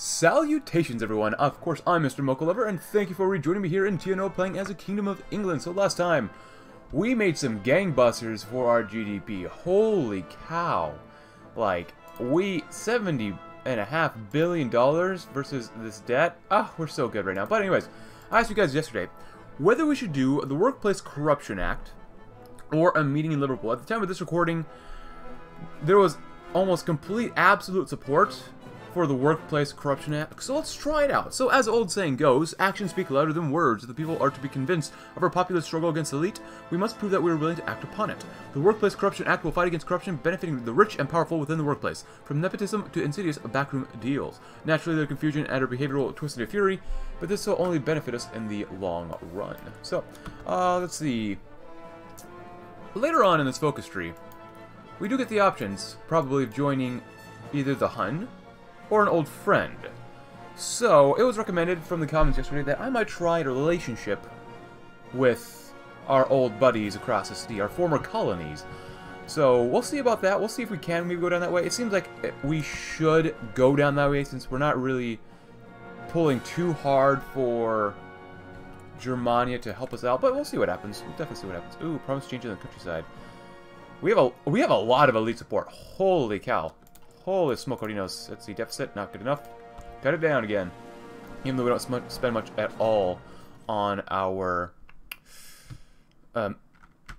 Salutations everyone, of course I'm MrMochalover, and thank you for rejoining me here in TNO playing as a Kingdom of England. So last time, we made some gangbusters for our GDP. Holy cow. Like, we, $70.5 billion versus this debt. Ah, we're so good right now. But anyways, I asked you guys yesterday whether we should do the Workplace Corruption Act or a meeting in Liverpool. At the time of this recording, there was almost complete absolute support for the Workplace Corruption Act, so let's try it out. So as the old saying goes, actions speak louder than words. If the people are to be convinced of our popular struggle against the elite, we must prove that we are willing to act upon it. The Workplace Corruption Act will fight against corruption benefiting the rich and powerful within the workplace, from nepotism to insidious backroom deals. Naturally, their confusion and their behavior will twist into fury, but this will only benefit us in the long run. So, let's see. Later on in this focus tree, we do get the options, probably, of joining either the Hun or an old friend. So, it was recommended from the comments yesterday that I might try a relationship with our old buddies across the sea, our former colonies. So, we'll see about that. We'll see if we can maybe go down that way. It seems like we should go down that way since we're not really pulling too hard for Germania to help us out, but we'll see what happens. We'll definitely see what happens. Ooh, promise change in the countryside. We have a lot of elite support. Holy cow. Holy smokerinos. Let's see, deficit, not good enough. Cut it down again. Even though we don't spend much at all on our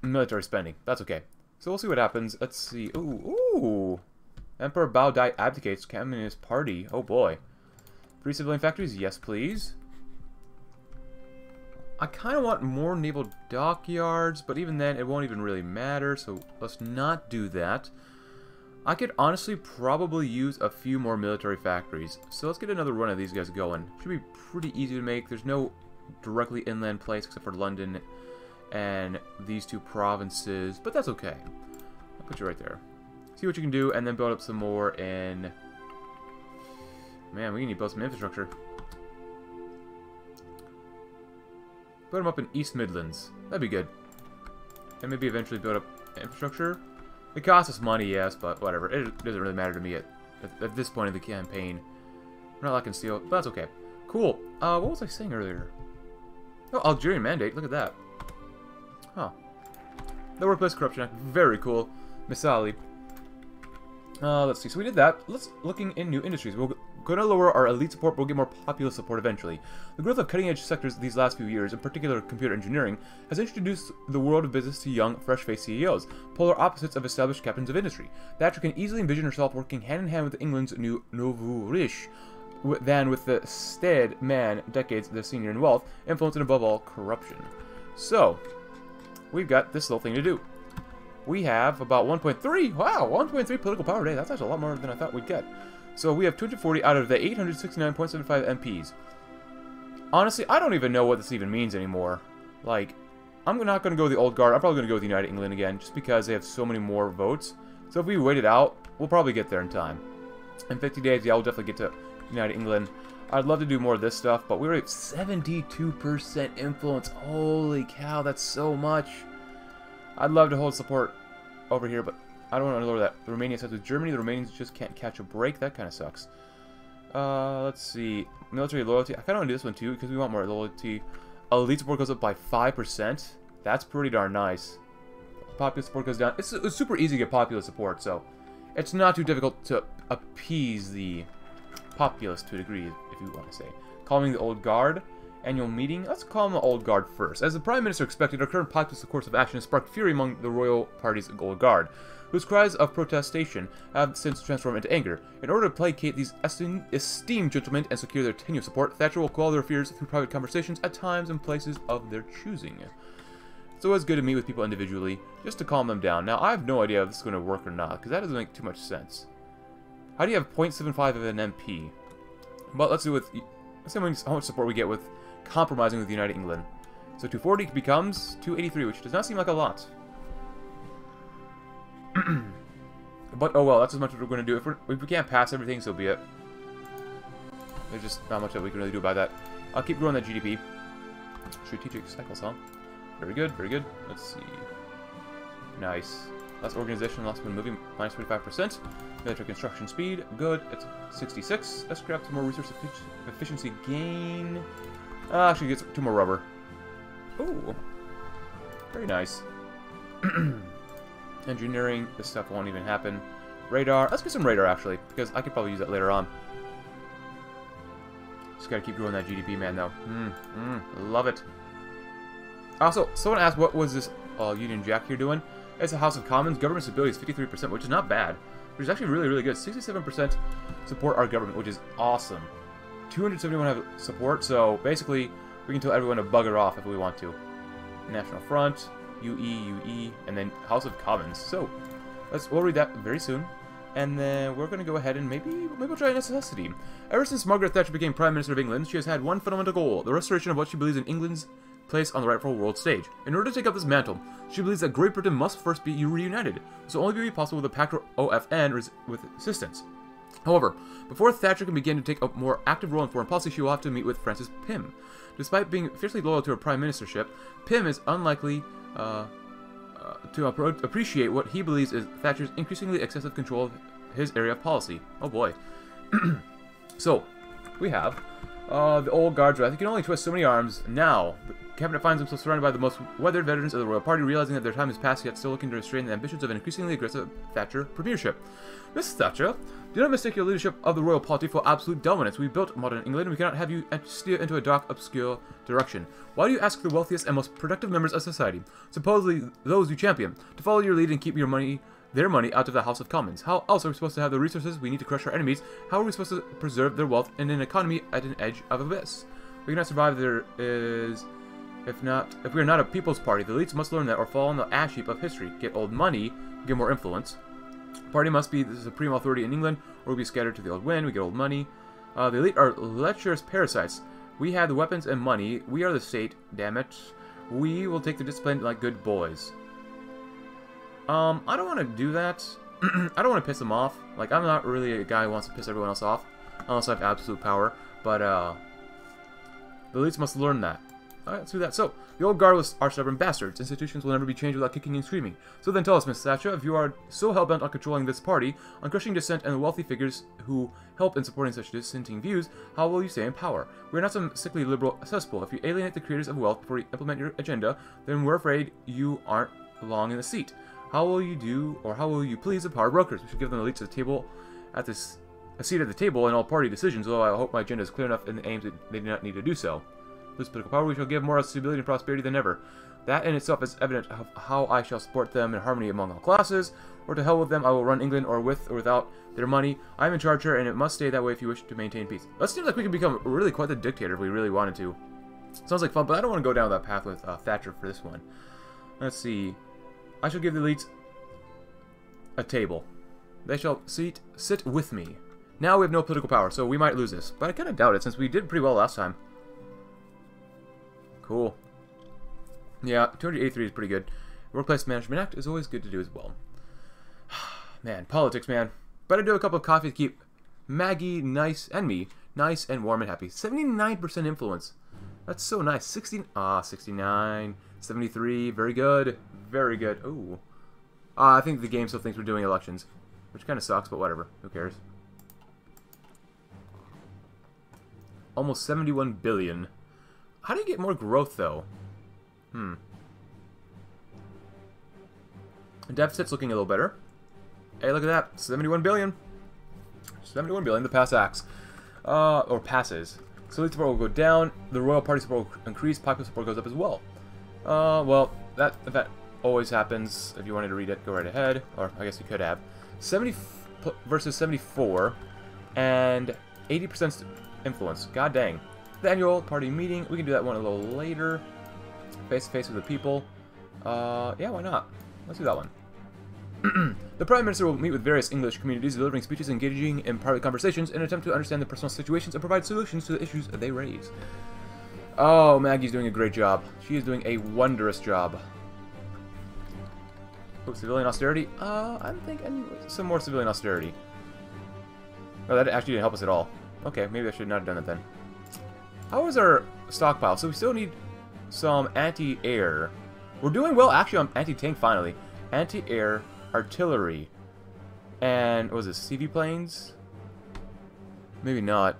military spending. That's okay. So we'll see what happens. Let's see. Ooh. Emperor Bao Dai abdicates. Communist Party. Oh boy. Free civilian factories? Yes, please. I kind of want more naval dockyards, but even then, it won't even really matter. So let's not do that. I could honestly probably use a few more military factories. So let's get another run of these guys going. Should be pretty easy to make. There's no directly inland place except for London and these two provinces. But that's okay. I'll put you right there. See what you can do and then build up some more in... Man, we need to build some infrastructure. Build them up in East Midlands. That'd be good. And maybe eventually build up infrastructure. It costs us money, yes, but whatever. It doesn't really matter to me at this point in the campaign. We're not lacking steel, but that's okay. Cool. What was I saying earlier? Oh, Algerian Mandate. Look at that. Huh. The Workplace Corruption Act. Very cool. Misali. Let's see. So we did that. Let's looking in new industries. We'll going to lower our elite support, but we'll get more popular support eventually. The growth of cutting-edge sectors these last few years, in particular computer engineering, has introduced the world of business to young, fresh-faced CEOs, polar opposites of established captains of industry. Thatcher can easily envision herself working hand-in-hand with England's new nouveau riche, than with the staid man decades their senior in wealth, influence, and above all, corruption. So, we've got this little thing to do. We have about 1.3, wow, 1.3 political power today. That's actually a lot more than I thought we'd get. So we have 240 out of the 869.75 MPs. Honestly, I don't even know what this even means anymore. Like, I'm not going to go with the old guard. I'm probably going to go with United England again, just because they have so many more votes. So if we wait it out, we'll probably get there in time. In 50 days, yeah, we'll definitely get to United England. I'd love to do more of this stuff, but we're at 72% influence. Holy cow, that's so much. I'd love to hold support over here, but... I don't want to lower that. The Romania sides with Germany. The Romanians just can't catch a break. That kind of sucks. Let's see. Military loyalty. I kind of want to do this one too because we want more loyalty. Elite support goes up by 5%. That's pretty darn nice. Popular support goes down. It's super easy to get popular support, so it's not too difficult to appease the populace to a degree, if you want to say. Calming the old guard. Annual meeting. Let's calm the old guard first. As the Prime Minister expected, our current populist course of action has sparked fury among the royal party's old guard, whose cries of protestation have since transformed into anger. In order to placate these esteemed gentlemen and secure their tenured support, Thatcher will quell their fears through private conversations at times and places of their choosing. It's always good to meet with people individually, just to calm them down. Now, I have no idea if this is going to work or not, because that doesn't make too much sense. How do you have 0.75 of an MP? But let's do with... Let's see how much support we get with compromising with United England. So 240 becomes 283, which does not seem like a lot. But oh well, that's as much as we're going to do. If we can't pass everything, so be it. There's just not much that we can really do about that. I'll keep growing that GDP. Strategic cycles, huh? Very good, very good. Let's see. Nice. Less organization, less been moving, minus 25%. Better construction speed, good, it's 66. Let's grab some more resource efficiency gain. Actually, get 2 more rubber. Ooh, very nice. Engineering, this stuff won't even happen. Radar, let's get some radar actually, because I could probably use that later on. Just gotta keep growing that GDP, man, though. Love it. Also, someone asked, what was this Union Jack here doing? It's a House of Commons. Government stability is 53%, which is not bad. Which is actually really, really good. 67% support our government, which is awesome. 271 have support, so basically, we can tell everyone to bugger off if we want to. National Front, UE, and then House of Commons. So, we'll read that very soon. And then we're going to go ahead and maybe we'll try a necessity. Ever since Margaret Thatcher became Prime Minister of England, she has had one fundamental goal, the restoration of what she believes in England's place on the rightful world stage. In order to take up this mantle, she believes that Great Britain must first be reunited, so only be possible with a pact or OFN with assistance. However, before Thatcher can begin to take a more active role in foreign policy, she will have to meet with Francis Pym. Despite being fiercely loyal to her prime ministership, Pym is unlikely to appreciate what he believes is Thatcher's increasingly excessive control of his area of policy. Oh boy. So, we have the old guards. They can only twist so many arms. Now, the cabinet finds themselves surrounded by the most weathered veterans of the royal party, realizing that their time is past, yet still looking to restrain the ambitions of an increasingly aggressive Thatcher premiership. Miss Thatcher, do not mistake your leadership of the royal party for absolute dominance. We built modern England, and we cannot have you steer into a dark, obscure direction. Why do you ask the wealthiest and most productive members of society, supposedly those you champion, to follow your lead and keep your money, their money, out of the House of Commons? How else are we supposed to have the resources we need to crush our enemies? How are we supposed to preserve their wealth in an economy at an edge of abyss? We cannot survive. If we are not a people's party, the elites must learn that, or fall in the ash heap of history. Get old money, get more influence. Party must be the supreme authority in England, or we'll be scattered to the old wind. We get old money. The elite are lecherous parasites. We have the weapons and money. We are the state. Damn it. We will take the discipline like good boys. I don't want to do that. I don't want to piss them off. Like, I'm not really a guy who wants to piss everyone else off, unless I have absolute power. But the elites must learn that. All right, let's do that. So, the old guard are stubborn bastards. Institutions will never be changed without kicking and screaming. So then tell us, Miss Thatcher, if you are so hellbent on controlling this party, on crushing dissent and the wealthy figures who help in supporting such dissenting views, how will you stay in power? We are not some sickly liberal cesspool. If you alienate the creators of wealth before you implement your agenda, then we're afraid you aren't long in the seat. How will you do, or how will you please the power brokers? We should give them the elites a seat at the table in all party decisions, although I hope my agenda is clear enough in the aims that they do not need to do so. This political power, we shall give more stability and prosperity than ever. That in itself is evident of how I shall support them in harmony among all classes, or to hell with them, I will run England, or with or without their money. I am in charge here, and it must stay that way if you wish to maintain peace. That seems like we could become really quite the dictator if we really wanted to. Sounds like fun, but I don't want to go down that path with Thatcher for this one. Let's see. I shall give the elites a table. They shall sit with me. Now we have no political power, so we might lose this. But I kind of doubt it, since we did pretty well last time. Cool. Yeah, 283 is pretty good. Workplace Management Act is always good to do as well. Man, politics, man. Better do a cup of coffee to keep Maggie nice and warm and happy. 79% influence. That's so nice. 69, 73. Very good. Very good. Ooh. I think the game still thinks we're doing elections, which kind of sucks, but whatever. Who cares? Almost 71 billion. How do you get more growth, though? Deficit's looking a little better. Hey, look at that. 71 billion. 71 billion, the pass acts. Or passes. So elite support will go down. The royal party support will increase. Popular support goes up as well. Well, that always happens. If you wanted to read it, go right ahead. Or, I guess you could have. 70 versus 74. And 80% influence. God dang. The annual party meeting. We can do that one a little later. Face to face with the people. Yeah, why not? Let's do that one. The Prime Minister will meet with various English communities, delivering speeches, engaging in private conversations, in an attempt to understand their personal situations and provide solutions to the issues they raise. Oh, Maggie's doing a great job. She is doing a wondrous job. Oh, civilian austerity. I think I need some more civilian austerity. Oh, that actually didn't help us at all. Okay, maybe I should not have done that then. How is our stockpile? So we still need some anti-air. We're doing well, actually, on anti-tank, finally. Anti-air artillery. And what was this? CV planes? Maybe not.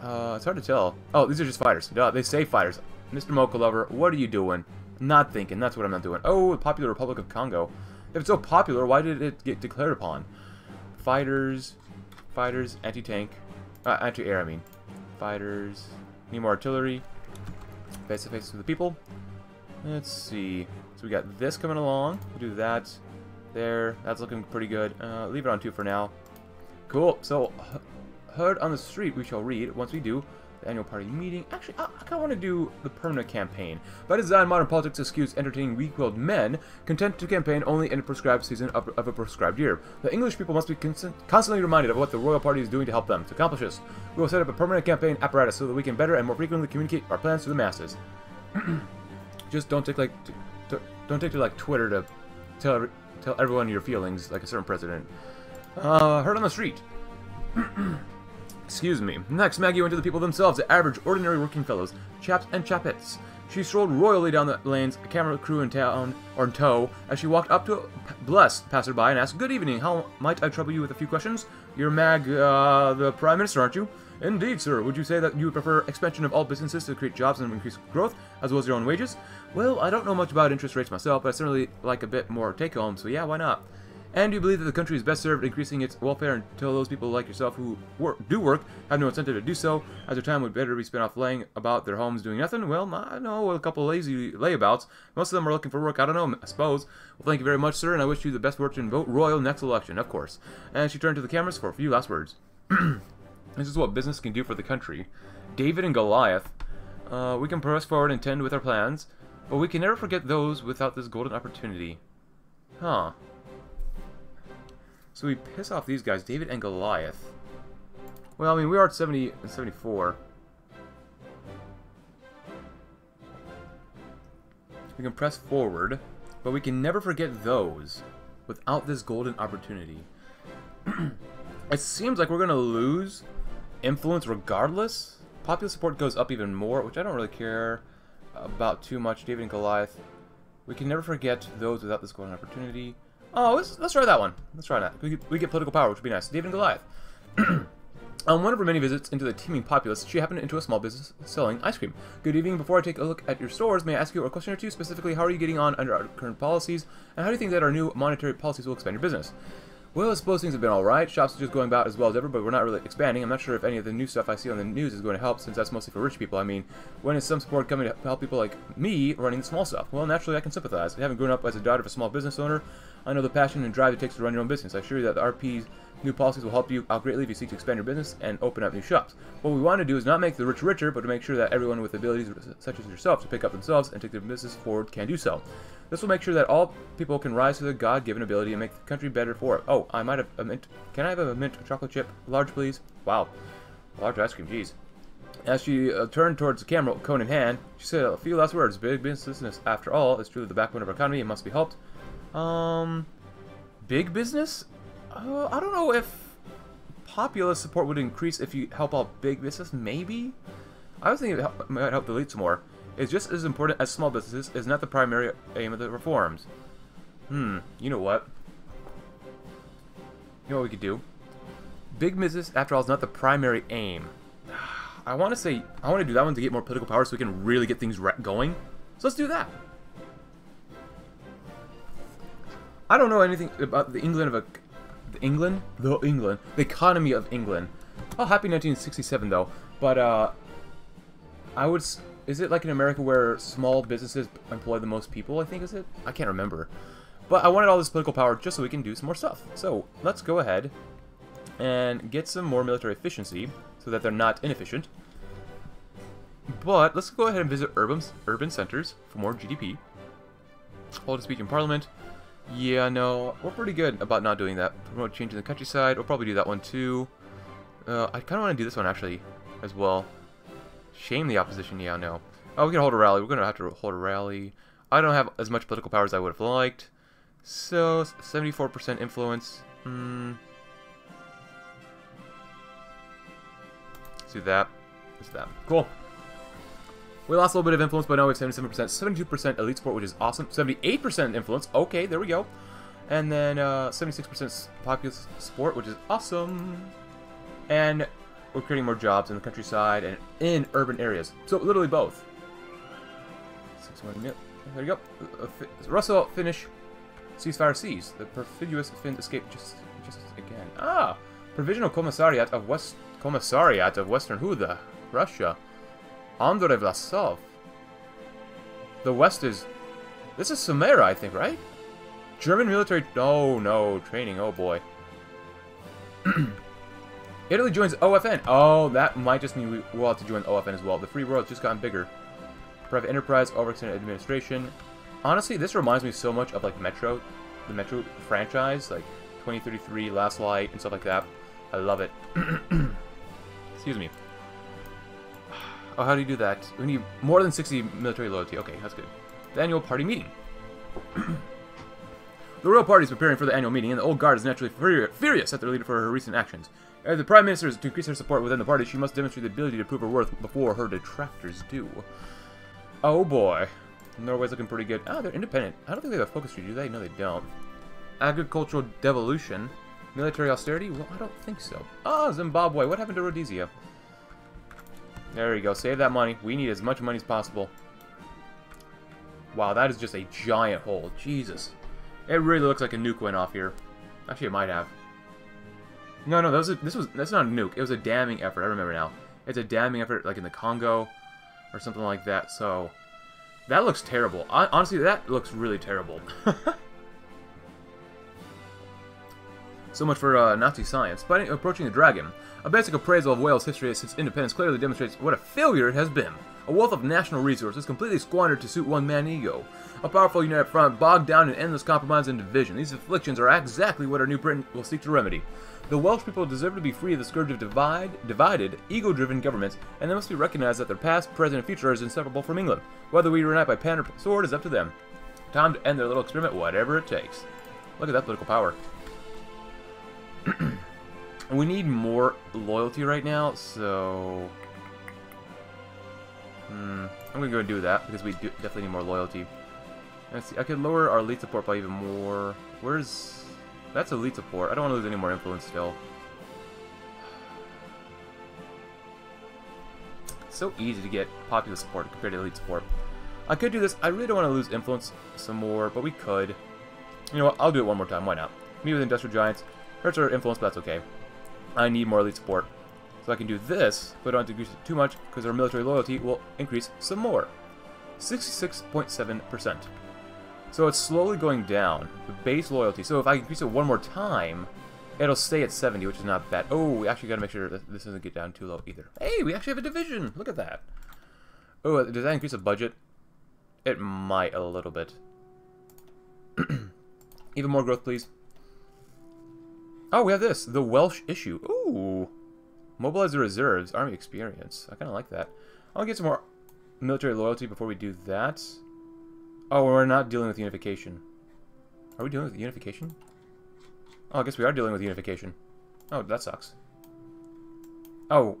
It's hard to tell. Oh, these are just fighters. No, they say fighters. Mr. Mochalover, what are you doing? Not thinking. That's what I'm not doing. Oh, the Popular Republic of Congo. If it's so popular, why did it get declared upon? Fighters. Fighters. Anti-tank. Anti-air, I mean. Fighters. Need more artillery. Face-to-face with the people. Let's see. So we got this coming along. We'll do that. There. That's looking pretty good. Leave it on 2 for now. Cool. So, Heard on the Street, we shall read. Once we do, the annual party meeting. Actually, I kind of want to do the permanent campaign. By design, modern politics eschews entertaining weak-willed men, content to campaign only in a prescribed season of a prescribed year. The English people must be constantly reminded of what the royal party is doing to help them. To accomplish this, we will set up a permanent campaign apparatus so that we can better and more frequently communicate our plans to the masses. Just don't take to like Twitter to tell everyone your feelings like a certain president. Heard on the Street. Excuse me. Next, Maggie went to the people themselves, the average, ordinary working fellows, chaps and chapettes. She strolled royally down the lanes, a camera crew in tow, as she walked up to a blessed passerby and asked, "Good evening, how might I trouble you with a few questions? You're Mag, the Prime Minister, aren't you?" "Indeed, sir. Would you say that you would prefer expansion of all businesses to create jobs and increase growth, as well as your own wages?" "Well, I don't know much about interest rates myself, but I certainly like a bit more take-home, so yeah, why not?" "And you believe that the country is best served increasing its welfare until those people like yourself who do work have no incentive to do so, as their time would better be spent off laying about their homes doing nothing?" "Well, I know a couple lazy layabouts. Most of them are looking for work. I don't know, I suppose." "Well, thank you very much, sir, and I wish you the best fortune. Vote royal next election, of course." And she turned to the cameras for a few last words. This is what business can do for the country. David and Goliath. We can press forward and tend with our plans, but we can never forget those without this golden opportunity. Huh. So we piss off these guys, David and Goliath. Well, I mean, we are at 70 and 74. We can press forward, but we can never forget those without this golden opportunity. It seems like we're going to lose influence regardless. Popular support goes up even more, which I don't really care about too much. David and Goliath. We can never forget those without this golden opportunity. Oh, let's try that one. Let's try that. We get political power, which would be nice. David and Goliath. On one of her many visits into the teeming populace, she happened into a small business selling ice cream. "Good evening. Before I take a look at your stores, may I ask you a question or two? Specifically, how are you getting on under our current policies, and how do you think that our new monetary policies will expand your business?" "Well, I suppose things have been alright. Shops are just going about as well as ever, but we're not really expanding. I'm not sure if any of the new stuff I see on the news is going to help, since that's mostly for rich people. I mean, when is some support coming to help people like me running the small stuff?" "Well, naturally, I can sympathize. I haven't grown up as a daughter of a small business owner. I know the passion and drive it takes to run your own business. I assure you that the RP's new policies will help you out greatly if you seek to expand your business and open up new shops. What we want to do is not make the rich richer, but to make sure that everyone with abilities such as yourself to pick up themselves and take their business forward can do so. This will make sure that all people can rise to their God-given ability and make the country better for it." Oh, I might have a mint. Can I have a mint chocolate chip? Large, please. Wow. Large ice cream, jeez. As she turned towards the camera, cone in hand, she said a few last words. "Big business, after all, is truly the backbone of our economy and must be helped." Big business? I don't know if populist support would increase if you help out big business, maybe? I was thinking it might help the elites more. "It's just as important as small businesses is not the primary aim of the reforms." You know what? You know what we could do? Big business, after all, is not the primary aim. I want to do that one to get more political power so we can really get things going. So let's do that. I don't know anything about the economy of England. Oh, happy 1967 though. But is it like in America where small businesses employ the most people? I think is it. I can't remember. But I wanted all this political power just so we can do some more stuff. So let's go ahead and get some more military efficiency so that they're not inefficient. But let's go ahead and visit urban centers for more GDP. Hold a speech in Parliament. Yeah, no, we're pretty good about not doing that. Promote change in the countryside. We'll probably do that one too. I kind of want to do this one actually, as well. Shame the opposition. Yeah, no. Oh, we can hold a rally. We're gonna have to hold a rally. I don't have as much political power as I would have liked. So 74% influence. Let's do that. Let's do that. Cool. We lost a little bit of influence, but now we have 77%, 72% elite support, which is awesome. 78% influence. Okay, there we go. And then 76% populist support, which is awesome. And we're creating more jobs in the countryside and in urban areas. So literally both. 6 minutes. There you go. Russell Finnish ceasefire sees. The perfidious Finn escaped just again. Ah! Provisional Commissariat of Western Huda, Russia. Andrei Vlasov. The West is... This is Samara, I think, right? German military... Oh, no. Training. Oh, boy. Italy joins OFN. Oh, that might just mean we'll have to join OFN as well. The free world's just gotten bigger. Private enterprise, overextended administration. Honestly, this reminds me so much of, like, Metro. The Metro franchise. Like, 2033, Last Light, and stuff like that. I love it. Excuse me. Oh, how do you do that? We need more than 60 military loyalty. Okay, that's good. The annual party meeting. The royal party is preparing for the annual meeting, and the old guard is naturally furious at their leader for her recent actions. If the prime minister is to increase her support within the party, she must demonstrate the ability to prove her worth before her detractors do. Oh boy. Norway's looking pretty good. Ah, they're independent. I don't think they have a focus tree, do they? No, they don't. Agricultural devolution. Military austerity? Well, I don't think so. Ah, Zimbabwe. What happened to Rhodesia? There you go. Save that money. We need as much money as possible. Wow, that is just a giant hole. Jesus. It really looks like a nuke went off here. Actually, it might have. No, no, that's not a nuke. It was a damming effort. I remember now. It's a damming effort, like in the Congo or something like that. So that looks terrible. Honestly, that looks really terrible. So much for Nazi science. Fighting approaching the dragon. A basic appraisal of Wales' history since independence clearly demonstrates what a failure it has been. A wealth of national resources completely squandered to suit one man's ego. A powerful united front bogged down in endless compromise and division. These afflictions are exactly what our new Britain will seek to remedy. The Welsh people deserve to be free of the scourge of divided, ego-driven governments, and they must be recognized that their past, present, and future is inseparable from England. Whether we reunite by pen or sword is up to them. Time to end their little experiment, whatever it takes. Look at that political power. We need more loyalty right now, so... I'm gonna go do that, because we do definitely need more loyalty. Let's see, I could lower our elite support by even more... Where's... That's elite support. I don't want to lose any more influence still. It's so easy to get popular support compared to elite support. I could do this. I really don't want to lose influence some more, but we could. You know what? I'll do it one more time. Why not? Meet with industrial giants. Hurts our influence, but that's okay. I need more elite support. So I can do this, but I don't have to increase it too much, because our military loyalty will increase some more. 66.7%. So it's slowly going down. The base loyalty. So if I increase it one more time, it'll stay at 70, which is not bad. Oh, we actually got to make sure that this doesn't get down too low either. Hey, we actually have a division! Look at that. Oh, does that increase the budget? It might a little bit. Even more growth, please. Oh, we have this. The Welsh issue. Ooh. Mobilize the reserves. Army experience. I kind of like that. I'll get some more military loyalty before we do that. Oh, we're not dealing with unification. Are we dealing with unification? Oh, I guess we are dealing with unification. Oh, that sucks. Oh.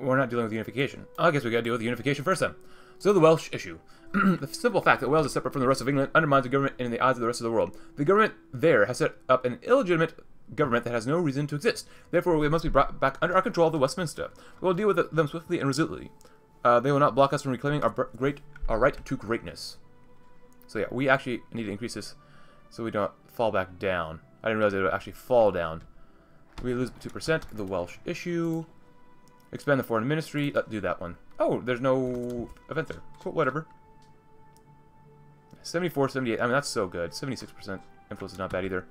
We're not dealing with unification. I guess we gotta deal with unification first then. So the Welsh issue. The simple fact that Wales is separate from the rest of England undermines the government in the eyes of the rest of the world. The government there has set up an illegitimate government that has no reason to exist. Therefore, we must be brought back under our control of the Westminster. We will deal with them swiftly and resolutely. They will not block us from reclaiming our right to greatness. So yeah, we actually need to increase this so we don't fall back down. I didn't realize it would actually fall down. We lose 2%. The Welsh issue. Expand the foreign ministry. Let's do that one. Oh, there's no event there. Cool, whatever. 74, 78. I mean, that's so good. 76% influence is not bad either.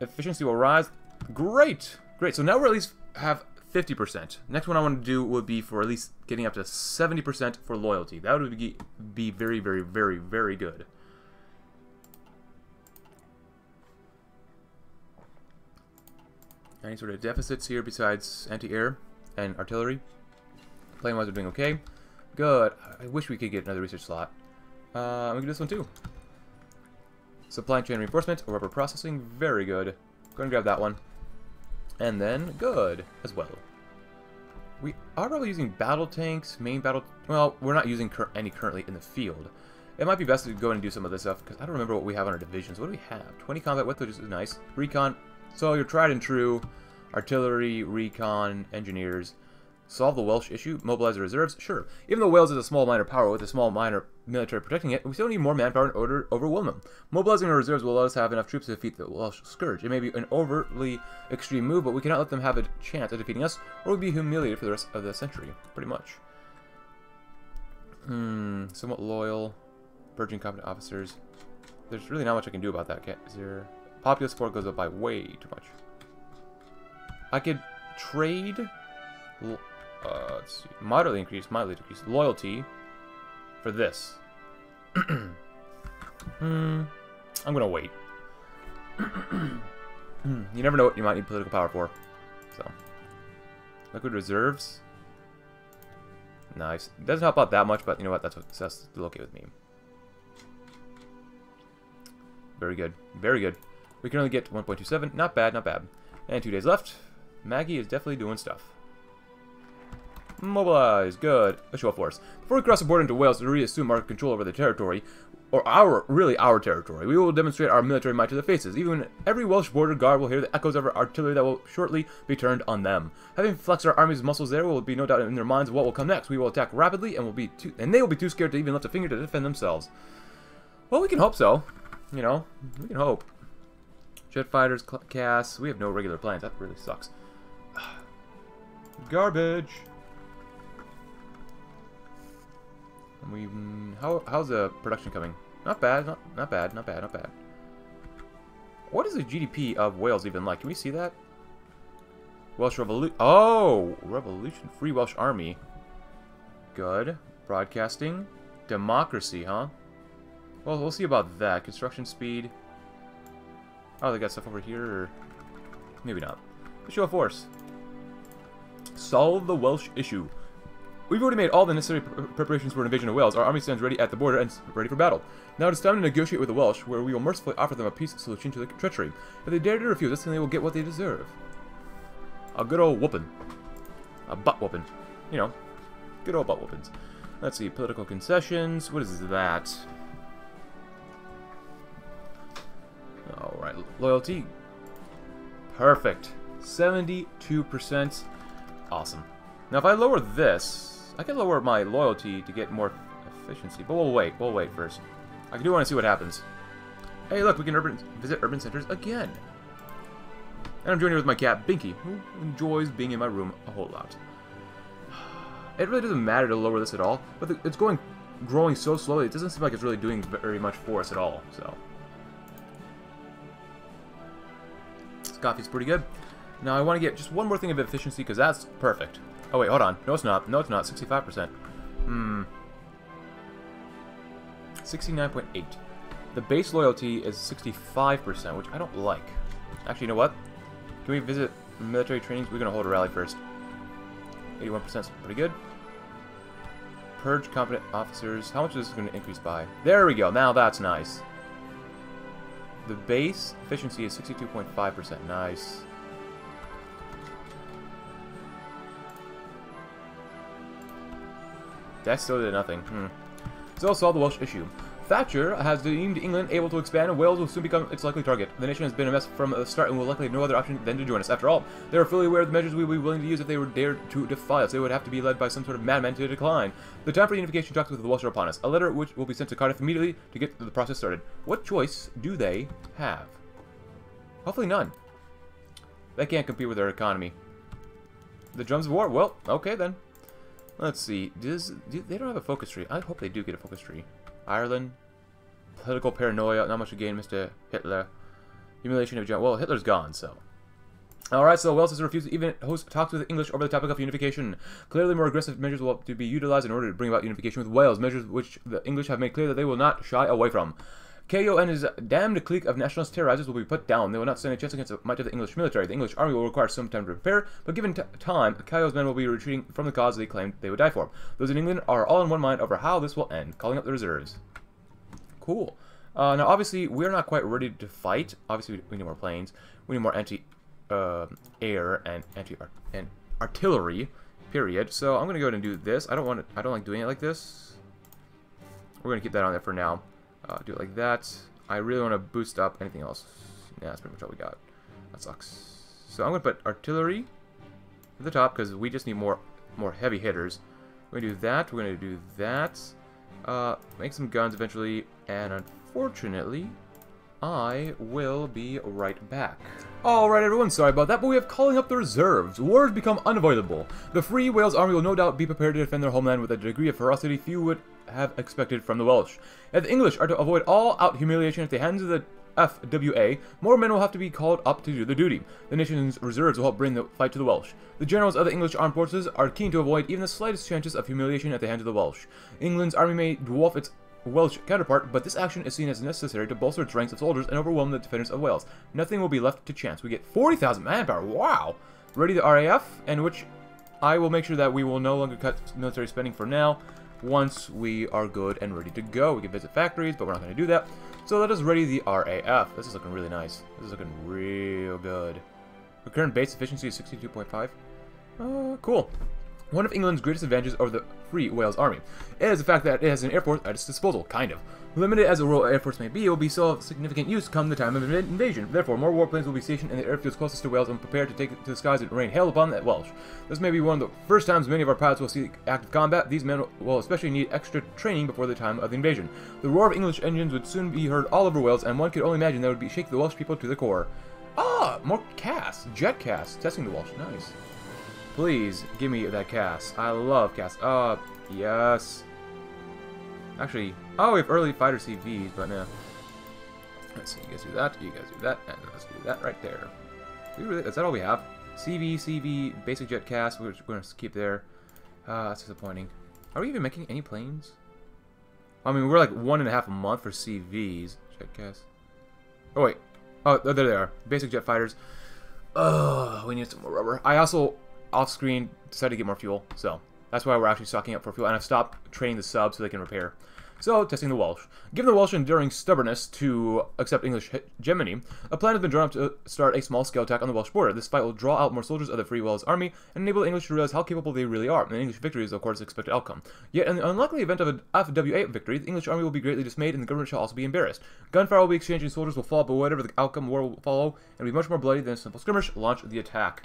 Efficiency will rise. Great! Great, so now we're at least have 50%. Next one I want to do would be for at least getting up to 70% for loyalty. That would be very, very, very, very good. Any sort of deficits here besides anti-air and artillery? Plane-wise, we're doing okay. Good. I wish we could get another research slot. I'm going to do this one too. Supply chain reinforcement, rubber processing, very good. Go and grab that one. And then, good, as well. We are probably using battle tanks, main battle... Well, we're not using any currently in the field. It might be best to go in and do some of this stuff, because I don't remember what we have on our divisions. What do we have? 20 combat with, which is nice. Recon. So your tried and true. Artillery, recon, engineers. Solve the Welsh issue. Mobilize the reserves. Sure. Even though Wales is a small minor power with a small minor military protecting it, we still need more manpower in order to overwhelm them. Mobilizing our reserves will let us have enough troops to defeat the Welsh scourge. It may be an overtly extreme move, but we cannot let them have a chance at defeating us, or we'll be humiliated for the rest of the century. Pretty much. Somewhat loyal. Purging competent officers. There's really not much I can do about that. Is there... Popular support goes up by way too much. I could trade... let's see. Moderately increase, mildly decrease. Loyalty for this. I'm going to wait. You never know what you might need political power for. So, liquid reserves. Nice. It doesn't help out that much, but you know what? That's okay with me. Very good. Very good. We can only get to 1.27. Not bad, not bad. And 2 days left. Maggie is definitely doing stuff. Mobilize. Good. A show of force. Before we cross the border into Wales to reassume our control over the territory, or really our territory, we will demonstrate our military might to their faces. Even every Welsh border guard will hear the echoes of our artillery that will shortly be turned on them. Having flexed our army's muscles there, will be no doubt in their minds what will come next. We will attack rapidly, and they will be too scared to even lift a finger to defend themselves. Well, we can hope so. You know, we can hope. Jet fighters, CAS. We have no regular plans. That really sucks. Garbage. How's the production coming? Not bad, not bad, not bad, not bad. What is the GDP of Wales even like? Can we see that? Welsh Revolution. Oh, Revolution, Free Welsh Army. Good. Broadcasting, democracy, huh? Well, we'll see about that. Construction speed. Oh, they got stuff over here. Or maybe not. The show of force. Solve the Welsh issue. We've already made all the necessary preparations for an invasion of Wales. Our army stands ready at the border and ready for battle. Now it is time to negotiate with the Welsh, where we will mercifully offer them a peace solution to the treachery. If they dare to refuse us, then they will get what they deserve. A good old whoopin'. A butt whoopin'. You know, good old butt whoopins. Let's see, political concessions. What is that? Alright, loyalty. Perfect. 72%. Awesome. Now if I lower this... I can lower my loyalty to get more efficiency, but we'll wait first. I do want to see what happens. Hey look, we can visit urban centers again. And I'm joined here with my cat, Binky, who enjoys being in my room a whole lot. It really doesn't matter to lower this at all, but it's growing so slowly, it doesn't seem like it's really doing very much for us at all, so. This coffee's pretty good. Now I want to get just one more thing of efficiency, because that's perfect. Oh wait, hold on. No, it's not. No, it's not. 65%. 69.8. The base loyalty is 65%, which I don't like. Actually, you know what? Can we visit military trainings? We're going to hold a rally first. 81% is pretty good. Purge competent officers. How much is this going to increase by? There we go. Now that's nice. The base efficiency is 62.5%. Nice. That still did nothing. So solve the Welsh issue. Thatcher has deemed England able to expand, and Wales will soon become its likely target. The nation has been a mess from the start and will likely have no other option than to join us. After all, they are fully aware of the measures we would be willing to use if they were dared to defy us. They would have to be led by some sort of madman to decline. The time for unification talks with the Welsh are upon us. A letter which will be sent to Cardiff immediately to get the process started. What choice do they have? Hopefully none. They can't compete with their economy. The drums of war? Well, okay then. Let's see. They don't have a focus tree. I hope they do get a focus tree. Ireland. Political paranoia. Not much to gain, Mr. Hitler. Humiliation of John. Well, Hitler's gone, so. Alright, so Wales has refused to even host talks with the English over the topic of unification. Clearly, more aggressive measures will have to be utilized in order to bring about unification with Wales, measures which the English have made clear that they will not shy away from. KO and his damned clique of nationalist terrorizers will be put down. They will not stand a chance against the might of the English military. The English army will require some time to prepare, but given time, KO's men will be retreating from the cause they claimed they would die for. Those in England are all in one mind over how this will end, calling up the reserves. Cool. Now, obviously, we're not quite ready to fight. Obviously, we need more planes. We need more anti-air and artillery, period. So I'm going to go ahead and do this. I don't like doing it like this. We're going to keep that on there for now. Do it like that. I really want to boost up anything else. Yeah, that's pretty much all we got. That sucks. So I'm going to put artillery at the top because we just need more heavy hitters. We're going to do that. We're going to do that. Make some guns eventually. And unfortunately, I will be right back. Alright everyone, sorry about that, but we have calling up the reserves. Wars become unavoidable. The Free Wales Army will no doubt be prepared to defend their homeland with a degree of ferocity few would have expected from the Welsh. If the English are to avoid all out humiliation at the hands of the FWA, more men will have to be called up to do the duty. The nation's reserves will help bring the fight to the Welsh. The generals of the English armed forces are keen to avoid even the slightest chances of humiliation at the hands of the Welsh. England's army may dwarf its Welsh counterpart, but this action is seen as necessary to bolster its ranks of soldiers and overwhelm the defenders of Wales. Nothing will be left to chance. We get 40,000 manpower, wow! Ready the RAF, and which I will make sure that we will no longer cut military spending for now. Once we are good and ready to go, we can visit factories, but we're not going to do that. So let us ready the RAF. This is looking really nice. This is looking real good. Our current base efficiency is 62.5. Cool. One of England's greatest advantages over the Free Wales Army is the fact that it has an air force at its disposal, kind of. Limited as a rural air force may be, it will be still of significant use come the time of invasion. Therefore, more warplanes will be stationed in the airfields closest to Wales and prepared to take to the skies and rain hail upon the Welsh. This may be one of the first times many of our pilots will see active combat. These men will especially need extra training before the time of the invasion. The roar of English engines would soon be heard all over Wales, and one could only imagine that would shake the Welsh people to the core. Ah, more casts, jet casts, testing the Welsh, nice. Please, give me that cast. I love cast. Yes. Actually, oh, we have early fighter CVs, but no. Let's see, you guys do that, and let's do that right there. Is that all we have? CV, CV, basic jet cast, which we're going to keep there. That's disappointing. Are we even making any planes? I mean, we're like 1.5 months for CVs. Jet cast. Oh, wait. Oh, there they are. Basic jet fighters. Oh, we need some more rubber. I also off-screen decided to get more fuel, so that's why we're actually stocking up for fuel, and I've stopped training the subs so they can repair. So, testing the Welsh. Given the Welsh enduring stubbornness to accept English hegemony, a plan has been drawn up to start a small-scale attack on the Welsh border. This fight will draw out more soldiers of the Free Wales Army and enable the English to realize how capable they really are. An English victory is, of course, the expected outcome. Yet, in the unlikely event of an FWA victory, the English army will be greatly dismayed and the government shall also be embarrassed. Gunfire will be exchanged and soldiers will fall, but whatever the outcome, war will follow and be much more bloody than a simple skirmish. Launch the attack.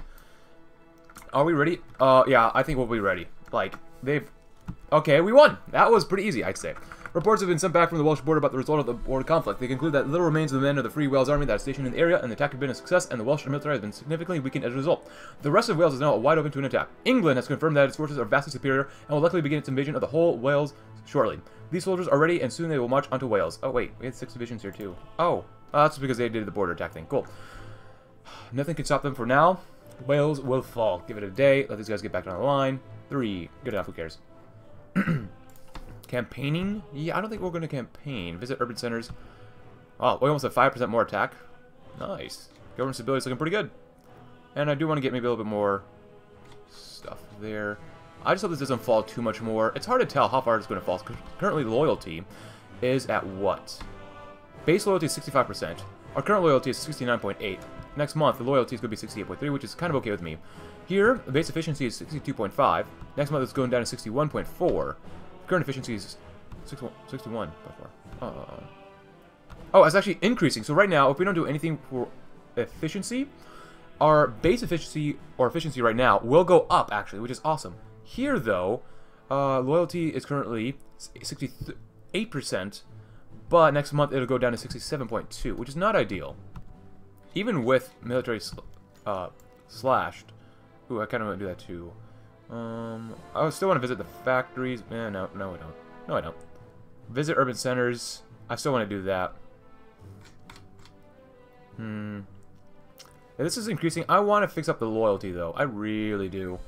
Are we ready? Yeah, I think we'll be ready. Like, they've... Okay, we won! That was pretty easy, I'd say. Reports have been sent back from the Welsh border about the result of the border conflict. They conclude that little remains of the men of the Free Wales Army that is stationed in the area, and the attack has been a success, and the Welsh military has been significantly weakened as a result. The rest of Wales is now wide open to an attack. England has confirmed that its forces are vastly superior, and will likely begin its invasion of the whole Wales shortly. These soldiers are ready, and soon they will march onto Wales. Oh, wait, we had 6 divisions here, too. Oh, that's because they did the border attack thing. Cool. Nothing can stop them for now. Wales will fall. Give it a day. Let these guys get back on the line. 3. Good enough. Who cares? Campaigning? Yeah, I don't think we're going to campaign. Visit urban centers. Oh, we almost have 5% more attack. Nice. Government stability is looking pretty good. And I do want to get maybe a little bit more stuff there. I just hope this doesn't fall too much more. It's hard to tell how far it's going to fall. Currently, loyalty is at what? Base loyalty is 65%. Our current loyalty is 69.8. Next month, the loyalty is going to be 68.3, which is kind of okay with me. Here, the base efficiency is 62.5. Next month, it's going down to 61.4. Current efficiency is 61.4. Oh, it's actually increasing. So right now, if we don't do anything for efficiency, our base efficiency, or efficiency right now, will go up, actually, which is awesome. Here, though, loyalty is currently 68%, but next month, it'll go down to 67.2, which is not ideal. Even with military slashed, ooh, I kind of want to do that too. I still want to visit the factories. Man, no, I don't. No, I don't. Visit urban centers. I still want to do that. Yeah, this is increasing. I want to fix up the loyalty though. I really do.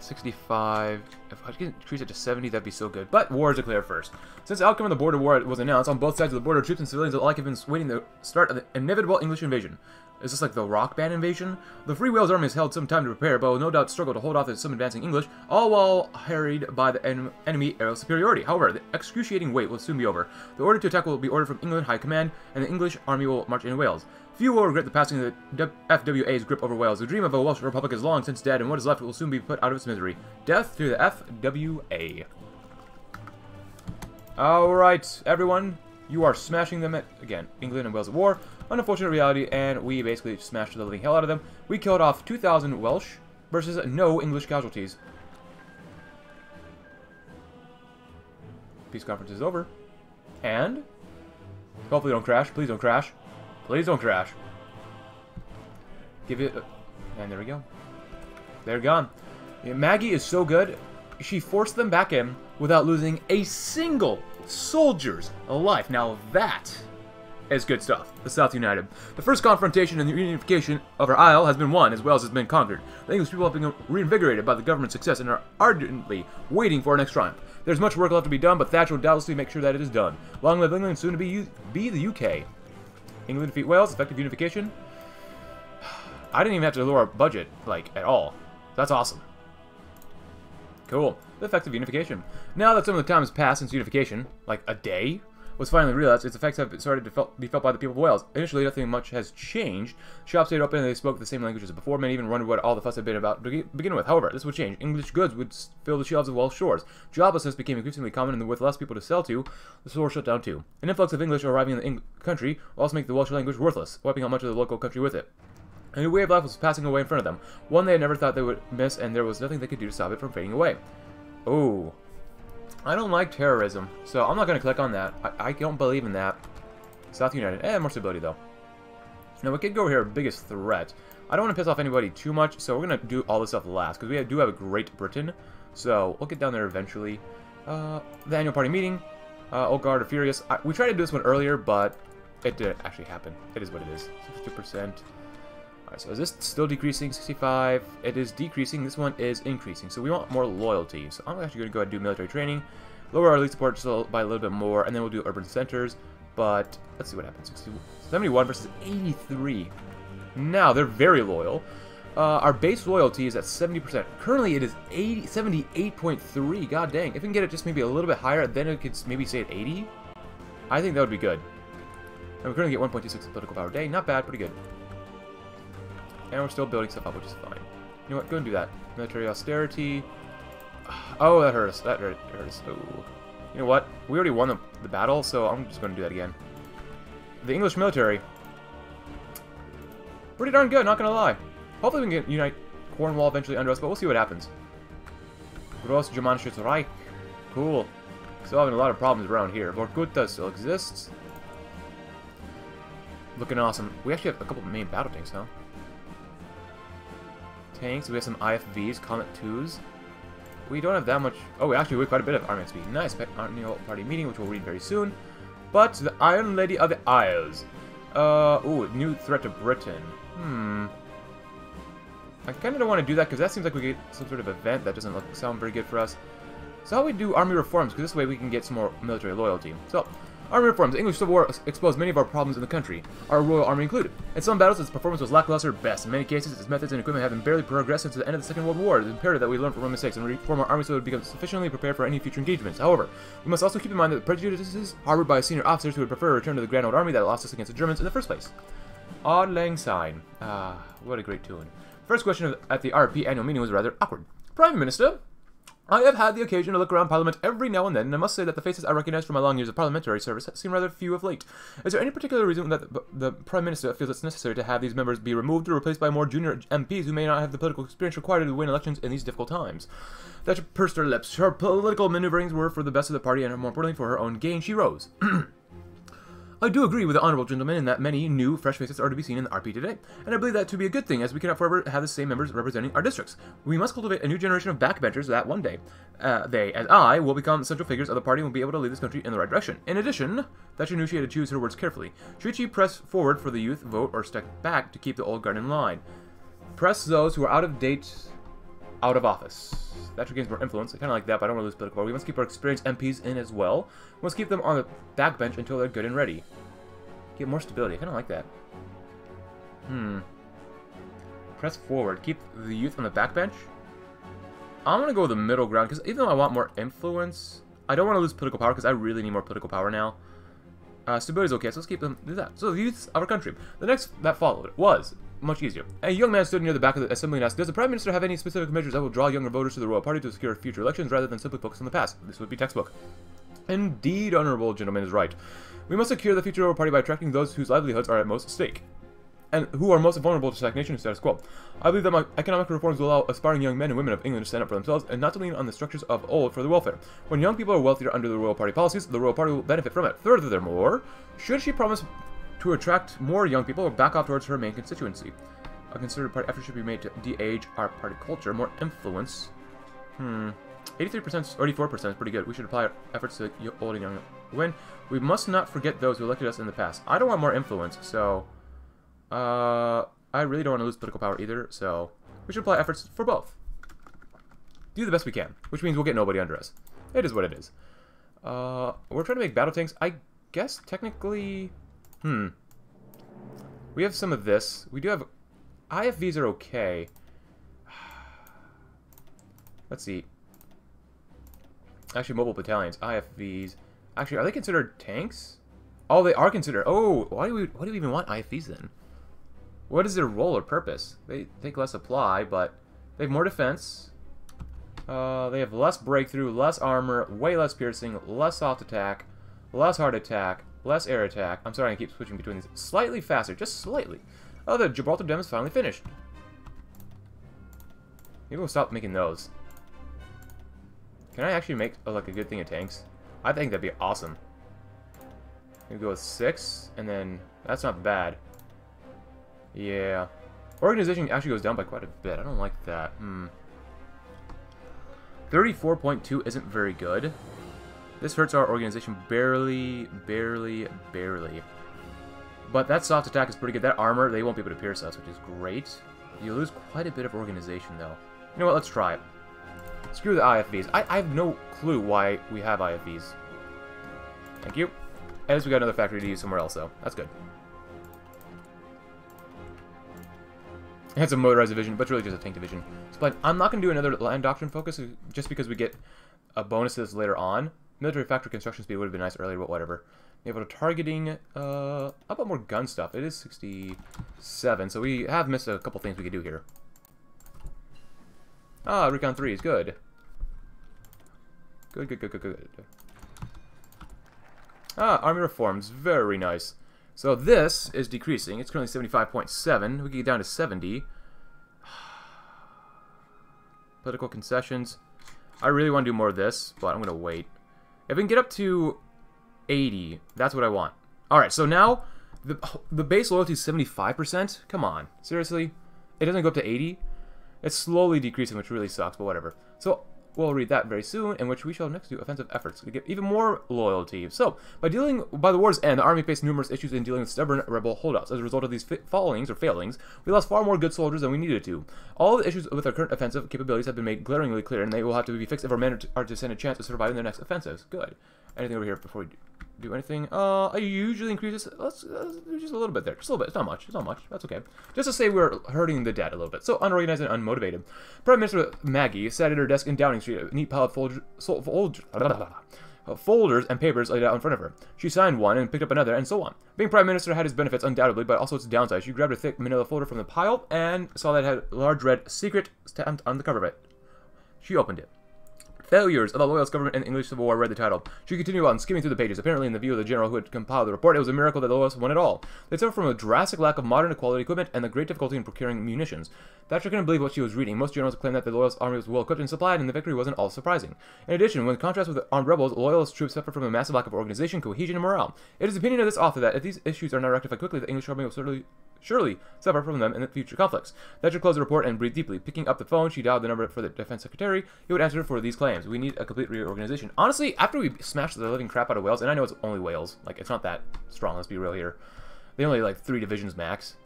65. If I could increase it to 70, that'd be so good. But war is declared first. Since the outcome of the border war was announced on both sides of the border, troops and civilians alike have been waiting the start of the inevitable English invasion. Is this like the rock band invasion? The Free Wales Army has held some time to prepare, but will no doubt struggle to hold off some advancing English, all while harried by the enemy aerial superiority. However, the excruciating wait will soon be over. The order to attack will be ordered from England High Command, and the English army will march into Wales. Few will regret the passing of the FWA's grip over Wales. The dream of a Welsh Republic is long since dead, and what is left will soon be put out of its misery. Death to the FWA. Alright, everyone. You are smashing them at, again, England and Wales at war. Unfortunate reality, and we basically smashed the living hell out of them. We killed off 2,000 Welsh versus no English casualties. Peace conference is over. And? Hopefully don't crash. Please don't crash. Please don't crash. Give it... and there we go. They're gone. Yeah, Maggie is so good. She forced them back in without losing a single soldier's life. Now that is good stuff. The South united. The first confrontation and the reunification of our isle has been won, as Wales has been conquered. The English people have been reinvigorated by the government's success and are ardently waiting for our next triumph. There's much work left to be done, but Thatcher will doubtlessly make sure that it is done. Long live England, soon to be the UK. England defeat Wales, effective unification. I didn't even have to lower our budget, like, at all. That's awesome. Cool. The effects of unification. Now that some of the time has passed since unification, like a day, was finally realized, its effects have started to be felt by the people of Wales. Initially, nothing much has changed. Shops stayed open and they spoke the same language as before. Many even wondered what all the fuss had been about to begin with. However, this would change. English goods would fill the shelves of Welsh shores. Joblessness became increasingly common, and with less people to sell to, the stores shut down too. An influx of English arriving in the country will also make the Welsh language worthless, wiping out much of the local country with it. A new way of life was passing away in front of them, one they had never thought they would miss, and there was nothing they could do to stop it from fading away. Oh, I don't like terrorism, so I'm not going to click on that. I don't believe in that. South United. Eh, more stability, though. Now, we could go here, biggest threat. I don't want to piss off anybody too much, so we're going to do all this stuff last, because we do have a Great Britain, so we'll get down there eventually. The annual party meeting. Old Guard are furious. We tried to do this one earlier, but it didn't actually happen. It is what it is. 62%. Alright, so is this still decreasing? 65. It is decreasing. This one is increasing. So we want more loyalty. So I'm actually going to go ahead and do military training. Lower our elite support still by a little bit more. And then we'll do urban centers. But let's see what happens. 71 versus 83. Now, they're very loyal. Our base loyalty is at 70%. Currently, it is 78.3. God dang. If we can get it just maybe a little bit higher, then it could maybe stay at 80. I think that would be good. And we're currently at 1.26 political power a day. Not bad. Pretty good. And we're still building stuff up, which is fine. You know what? Go and do that. Military austerity. Oh, that hurt us. That hurt us. Oh. You know what? We already won the battle, so I'm just going to do that again. The English military. Pretty darn good, not going to lie. Hopefully we can unite Cornwall eventually under us, but we'll see what happens. Gross Germanisches Reich. Cool. Still having a lot of problems around here. Vorkuta still exists. Looking awesome. We actually have a couple of main battle tanks, huh? Tanks. We have some IFVs, Comet 2s. We don't have that much... oh, we have quite a bit of armament speed. Nice. Annual party meeting, which we'll read very soon. But the Iron Lady of the Isles. Ooh, new threat to Britain. Hmm. I kind of don't want to do that, because that seems like we get some sort of event that doesn't sound very good for us. So how we do army reforms, because this way we can get some more military loyalty. So... army reforms. The English Civil War exposed many of our problems in the country, our Royal Army included. In some battles, its performance was lackluster at best. In many cases, its methods and equipment have barely progressed since the end of the Second World War. It is imperative that we learn from our mistakes and reform our army so it becomes sufficiently prepared for any future engagements. However, we must also keep in mind that the prejudices harbored by senior officers who would prefer to return to the Grand Old Army that lost us against the Germans in the first place. Auld Lang Syne. Ah, what a great tune. First question at the RP annual meeting was rather awkward. Prime Minister? I have had the occasion to look around Parliament every now and then, and I must say that the faces I recognize from my long years of parliamentary service seem rather few of late. Is there any particular reason that the Prime Minister feels it's necessary to have these members be removed or replaced by more junior MPs who may not have the political experience required to win elections in these difficult times? Thatcher pursed her lips. Her political maneuverings were for the best of the party, and more importantly, for her own gain. She rose. I do agree with the honorable gentleman in that many new, fresh faces are to be seen in the RP today, and I believe that to be a good thing, as we cannot forever have the same members representing our districts. We must cultivate a new generation of backbenchers that one day, they, as I, will become central figures of the party and will be able to lead this country in the right direction. In addition, Thatcher knew she had to choose her words carefully. Should she press forward for the youth vote or step back to keep the old guard in line? Press those who are out of date out of office. Thatcher gains more influence. I kind of like that, but I don't want to lose political power. We must keep our experienced MPs in as well. We must keep them on the backbench until they're good and ready. Get more stability. I kind of like that. Hmm. Press forward. Keep the youth on the backbench. I'm going to go with the middle ground, because even though I want more influence, I don't want to lose political power, because I really need more political power now. Stability is okay, so let's keep them do that. So the youth of our country. The next that followed was... much easier. A young man stood near the back of the assembly and asked, does the Prime Minister have any specific measures that will draw younger voters to the Royal Party to secure future elections rather than simply focus on the past? This would be textbook. Indeed, honourable gentleman is right. We must secure the future of our party by attracting those whose livelihoods are at most at stake, and who are most vulnerable to stagnation and status quo. I believe that my economic reforms will allow aspiring young men and women of England to stand up for themselves and not to lean on the structures of old for their welfare. When young people are wealthier under the Royal Party policies, the Royal Party will benefit from it. Furthermore, should she promise to attract more young people or back off towards her main constituency? A considered party effort should be made to de-age our party culture, more influence. 83% or 84% is pretty good. We should apply our efforts to the old and young win. We must not forget those who elected us in the past. I don't want more influence, so... I really don't want to lose political power either, so we should apply efforts for both. Do the best we can, which means we'll get nobody under us. It is what it is. We're trying to make battle tanks. I guess technically... We have some of this. We do have... IFVs are okay. Let's see. Actually, mobile battalions. IFVs. Actually, are they considered tanks? Oh, they are considered. Oh, why do we even want IFVs then? What is their role or purpose? They take less supply, but they have more defense. They have less breakthrough, less armor, way less piercing, less soft attack, less hard attack, less air attack. I'm sorry, I keep switching between these. Slightly faster, just slightly. Oh, the Gibraltar Dam is finally finished. Maybe we'll stop making those. Can I actually make like a good thing of tanks? I think that'd be awesome. Maybe go with 6, and then that's not bad. Yeah. Organization actually goes down by quite a bit. I don't like that. 34.2 isn't very good. This hurts our organization barely. But that soft attack is pretty good. That armor, they won't be able to pierce us, which is great. You lose quite a bit of organization, though. You know what? Let's try it. Screw the IFVs. I have no clue why we have IFVs. Thank you. At least we got another factory to use somewhere else, though. That's good. It's a motorized division, but it's really just a tank division. But I'm not going to do another land doctrine focus just because we get a bonus to this later on. Military factory construction speed would have been nice earlier, but whatever. Naval targeting, how about more gun stuff? It is 67, so we have missed a couple things we could do here. Ah, Recon 3 is good. Good. Ah, army reforms, very nice. So this is decreasing. It's currently 75.7. We can get down to 70. Political concessions. I really want to do more of this, but I'm going to wait. If we can get up to 80, that's what I want. Alright, so now the base loyalty is 75%? Come on. Seriously? It doesn't go up to 80? It's slowly decreasing, which really sucks, but whatever. So we'll read that very soon, in which we shall next do offensive efforts to get even more loyalty. So, by the war's end, the army faced numerous issues in dealing with stubborn rebel holdouts. As a result of these failings, we lost far more good soldiers than we needed to. All the issues with our current offensive capabilities have been made glaringly clear, and they will have to be fixed if our men are to stand a chance of surviving their next offensives. Good. Anything over here before we do anything? I usually increase this. Let's do just a little bit there. Just a little bit. It's not much. It's not much. That's okay. Just to say we're hurting the dead a little bit. So unorganized and unmotivated. Prime Minister Maggie sat at her desk in Downing Street, a neat pile of folders and papers laid out in front of her. She signed one and picked up another, and so on. Being Prime Minister had its benefits, undoubtedly, but also its downsides. She grabbed a thick manila folder from the pile and saw that it had a large red secret stamped on the cover of it. She opened it. Failures of the Loyalist Government and the English Civil War read the title. She continued on, skimming through the pages. Apparently, in the view of the general who had compiled the report, it was a miracle that the Loyalists won it all. They suffered from a drastic lack of modern quality equipment and the great difficulty in procuring munitions. Thatcher couldn't believe what she was reading. Most generals claimed that the Loyalist army was well equipped and supplied, and the victory wasn't all surprising. In addition, when contrast with the armed rebels, Loyalist troops suffered from a massive lack of organization, cohesion, and morale. It is the opinion of this author that if these issues are not rectified quickly, the English army will surely suffer from them in the future conflicts. Thatcher closed the report and breathed deeply. Picking up the phone, she dialed the number for the defense secretary. He would answer for these claims. We need a complete reorganization. Honestly, after we smashed the living crap out of Wales, and I know it's only Wales, like, it's not that strong, let's be real here. They only, like, 3 divisions max.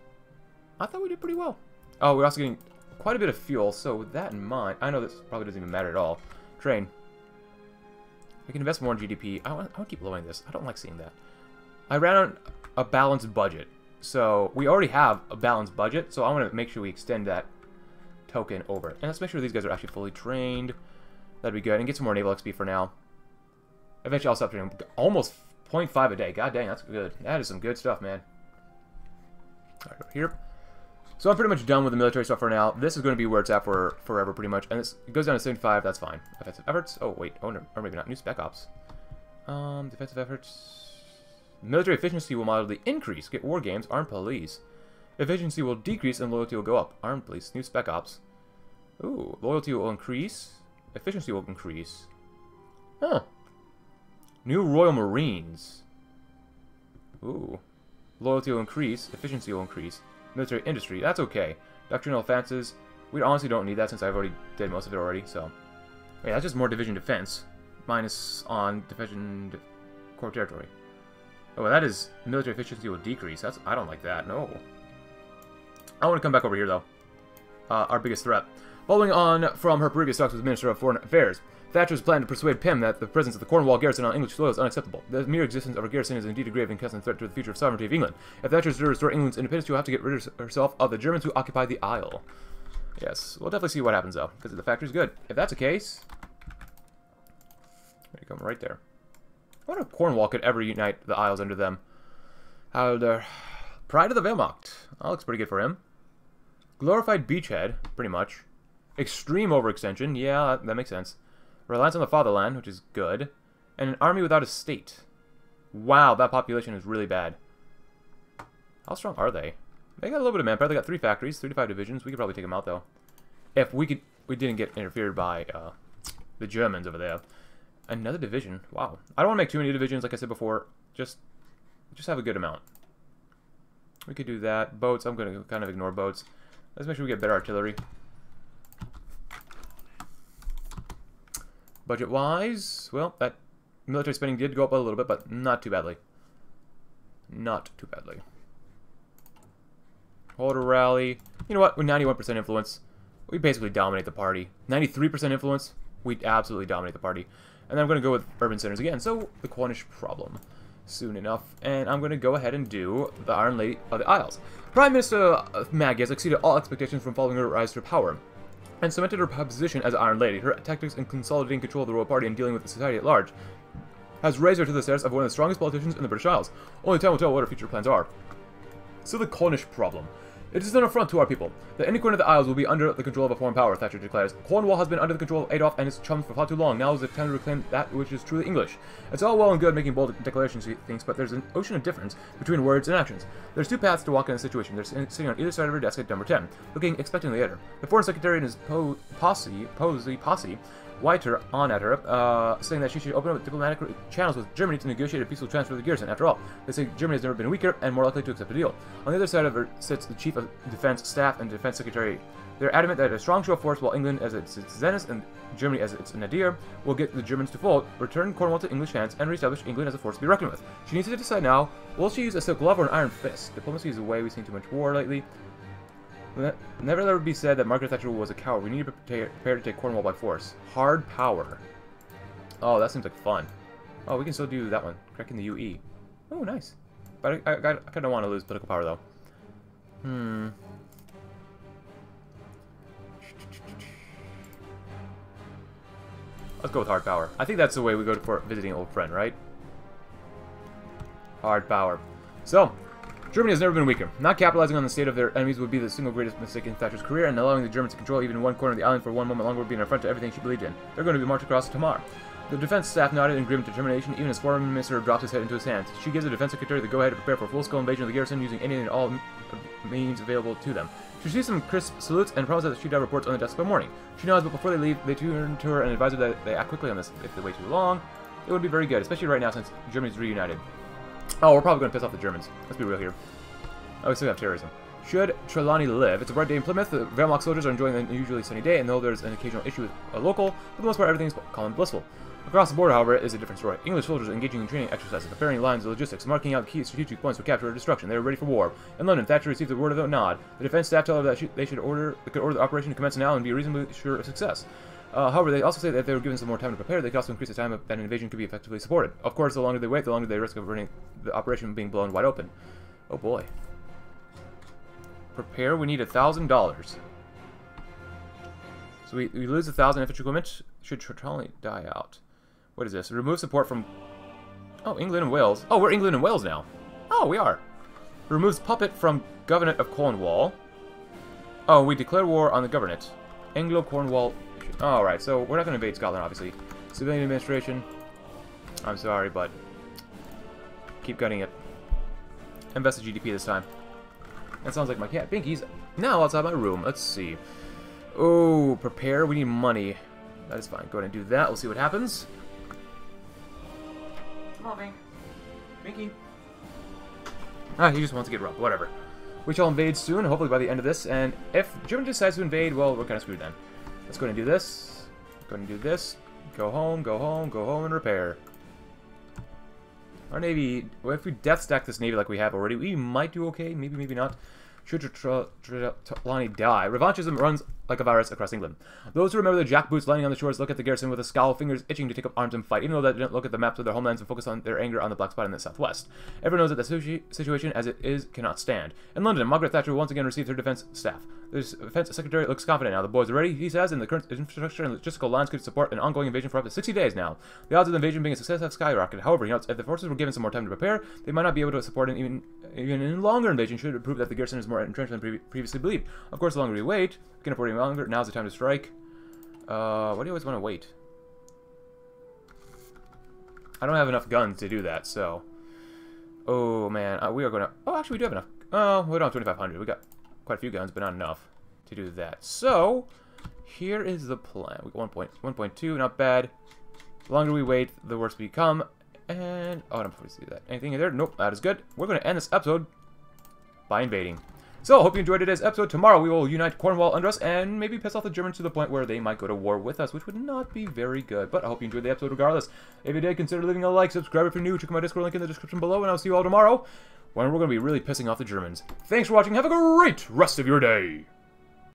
I thought we did pretty well. Oh, we're also getting quite a bit of fuel, so with that in mind, I know this probably doesn't even matter at all. Train. We can invest more in GDP. I want to keep lowering this. I don't like seeing that. I ran on a balanced budget. So, we already have a balanced budget, so I want to make sure we extend that token over. And let's make sure these guys are actually fully trained. That'd be good. And get some more naval XP for now. Eventually, I'll stop training. Almost 0.5 a day. God dang, that's good. That is some good stuff, man. Alright, over here. So, I'm pretty much done with the military stuff for now. This is going to be where it's at for forever, pretty much. And it goes down to 75. That's fine. Offensive efforts. Oh, wait. Oh, no. Or maybe not. New spec ops. Defensive efforts. Military efficiency will moderately increase. Get war games, armed police. Efficiency will decrease and loyalty will go up. Armed police, new spec ops. Ooh, loyalty will increase. Efficiency will increase. Huh. New Royal Marines. Ooh. Loyalty will increase. Efficiency will increase. Military industry. That's okay. Doctrinal offenses. We honestly don't need that since I've already did most of it already, so... Yeah, that's just more division defense. Minus on division core territory. Oh, well, that is... Military efficiency will decrease. That's... I don't like that. No. I want to come back over here, though. Our biggest threat. Following on from her previous talks with the Minister of Foreign Affairs, Thatcher's plan to persuade Pym that the presence of the Cornwall garrison on English soil is unacceptable. The mere existence of a garrison is indeed a grave and constant threat to the future of sovereignty of England. If Thatcher is to restore England's independence, she will have to get rid of herself of the Germans who occupy the Isle. Yes, we'll definitely see what happens, though, because the factory's good. If that's the case... They come right there. I wonder if Cornwall could ever unite the Isles under them. Pride of the Wehrmacht. That looks pretty good for him. Glorified beachhead, pretty much. Extreme overextension, yeah, that makes sense. Reliance on the fatherland, which is good. And an army without a state. Wow, that population is really bad. How strong are they? They got a little bit of manpower. They got 3 factories, 3 to 5 divisions. We could probably take them out, though. If we could, we didn't get interfered by the Germans over there. Another division. Wow. I don't want to make too many divisions, like I said before. Just have a good amount. We could do that. Boats. I'm going to kind of ignore boats. Let's make sure we get better artillery. Budget-wise, well, that military spending did go up a little bit, but not too badly. Not too badly. Hold a rally. You know what? With 91% influence, we basically dominate the party. 93% influence, we absolutely dominate the party. And then I'm going to go with urban centers again. So, the Cornish problem soon enough. And I'm going to go ahead and do the Iron Lady of the Isles. Prime Minister Maggie has exceeded all expectations from following her rise to power, and cemented her position as Iron Lady. Her tactics in consolidating control of the royal party and dealing with the society at large has raised her to the status of one of the strongest politicians in the British Isles. Only time will tell what her future plans are. So the Cornish problem. It is an affront to our people. The inner corner of the Isles will be under the control of a foreign power, Thatcher declares. Cornwall has been under the control of Adolf and his chums for far too long. Now is the time to reclaim that which is truly English. It's all well and good making bold declarations, she thinks, but there's an ocean of difference between words and actions. There's 2 paths to walk in this situation. They're sitting on either side of her desk at number 10, looking expectantly at her. The Foreign Secretary and his posse, Whiter on at her, saying that she should open up diplomatic channels with Germany to negotiate a peaceful transfer of the garrison. After all, they say Germany has never been weaker and more likely to accept a deal. On the other side of her sits the Chief of Defense Staff and Defense Secretary. They're adamant that a strong show of force, while England as its zenith and Germany as its nadir, will get the Germans to fold, return Cornwall to English hands, and reestablish England as a force to be reckoned with. She needs to decide now, will she use a silk glove or an iron fist? Diplomacy is the way. We've seen too much war lately. Never let it be said that Margaret Thatcher was a coward. We need to prepare to take Cornwall by force. Hard power. Oh, that seems like fun. Oh, we can still do that one. Cracking the UE. Oh, nice. But I kind of want to lose political power, though. Hmm. Let's go with hard power. I think that's the way we go for visiting an old friend, right? Hard power. So... Germany has never been weaker. Not capitalizing on the state of their enemies would be the single greatest mistake in Thatcher's career, and allowing the Germans to control even one corner of the island for one moment longer would be an affront to everything she believed in. They're going to be marched across tomorrow. The defense staff nodded in grim determination, even as Foreign Minister dropped his head into his hands. She gives the defense secretary the go-ahead to prepare for a full-scale invasion of the garrison using any and all means available to them. She receives some crisp salutes and promises that she'd have reports on the desk by morning. She knows, but before they leave, they turn to her and advise her that they act quickly on this. If they wait too long, it would be very good, especially right now since Germany's reunited. Oh, we're probably going to piss off the Germans. Let's be real here. Oh, we still have terrorism. Should Trelawney live? It's a bright day in Plymouth. The Wehrmacht soldiers are enjoying an unusually sunny day, and though there's an occasional issue with a local, for the most part everything is calm and blissful. Across the border, however, is a different story. English soldiers engaging in training exercises, preparing lines of logistics, marking out key strategic points for capture or destruction. They are ready for war. In London, Thatcher received a word of a nod. The defense staff tell her that they could order the operation to commence now and be reasonably sure of success. However, they also say that if they were given some more time to prepare, they could also increase the time that an invasion could be effectively supported. Of course, the longer they wait, the longer they risk of the operation being blown wide open. Oh boy. Prepare, we need $1,000. So we lose 1,000 infantry equipment. Should Trelawney die out? What is this? Remove support from... Oh, England and Wales. Oh, we're England and Wales now. Oh, we are. Removes puppet from Governorate of Cornwall. Oh, we declare war on the Governorate. Anglo-Cornwall... Alright, so we're not going to invade Scotland, obviously. Civilian administration. I'm sorry, but keep cutting it. Invest the GDP this time. That sounds like my cat Binky's now outside my room. Let's see. Oh, prepare. We need money. That is fine. Go ahead and do that. We'll see what happens. Come on, Binky. Ah, he just wants to get rough. Whatever. We shall invade soon, hopefully by the end of this. And if Germany decides to invade, well, we're kind of screwed then. Let's go ahead and do this. Go ahead and do this. Go home, go home, go home, and repair. Our navy, well, if we death stack this navy like we have already, we might do okay. Maybe, maybe not. Should Trelawney die, revanchism runs like a virus across England. Those who remember the jackboots landing on the shores look at the garrison with a scowl, fingers itching to take up arms and fight, even though they don't look at the maps of their homelands and focus on their anger on the black spot in the southwest. Everyone knows that the situation as it is cannot stand. In London, Margaret Thatcher once again received her defense staff. The defense secretary looks confident now. The boys are ready, he says, and the current infrastructure and logistical lines could support an ongoing invasion for up to 60 days now. The odds of the invasion being a success have skyrocketed. However, he notes if the forces were given some more time to prepare, they might not be able to support an even longer invasion should it prove that the garrison is more entrenched than previously believed. Of course, the longer we wait, we can afford any longer. Now's the time to strike. Why do you always want to wait? I don't have enough guns to do that, so... Oh, man. We are going to... Oh, actually, we do have enough. Oh, we don't have 2,500. We got quite a few guns, but not enough to do that. So, here is the plan. We got 1.2, not bad. The longer we wait, the worse we become. And... Oh, I don't probably see that. Anything in there? Nope, that is good. We're going to end this episode by invading. So, hope you enjoyed today's episode. Tomorrow we will unite Cornwall under us and maybe piss off the Germans to the point where they might go to war with us, which would not be very good. But I hope you enjoyed the episode regardless. If you did, consider leaving a like, subscribe if you're new, check out my Discord link in the description below, and I'll see you all tomorrow when we're going to be really pissing off the Germans. Thanks for watching. Have a great rest of your day.